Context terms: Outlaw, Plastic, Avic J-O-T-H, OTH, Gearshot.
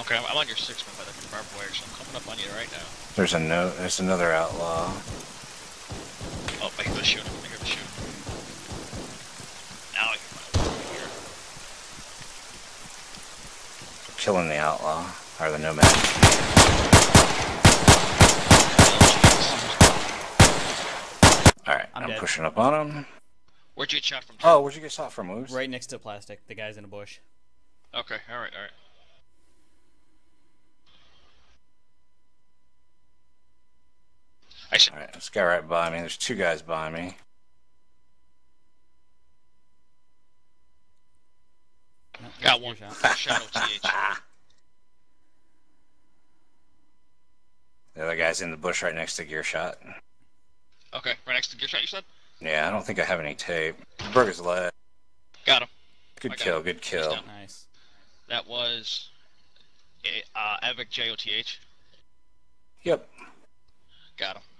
Okay, I'm on your 6th one by the barbed wire, so I'm coming up on you right now. There's a note. There's another outlaw. Oh, I hear the shooting. I hear the shooting. Now I hear my over here. Killing the outlaw or the nomad. All right, I'm pushing up on him. Where'd you get shot from? Oh, where'd you get shot from, Moose? Right next to Plastic. The guy's in a bush. Okay, alright, alright. Alright, this guy right by me. There's two guys by me. Got one. Shot OTH. The other guy's in the bush right next to Gearshot. Okay, right next to Gearshot, you said? Yeah, I don't think I have any tape. Broke his leg. Got him. Good kill, good kill. Nice. That was Avic J-O-T-H. Yep. Got him.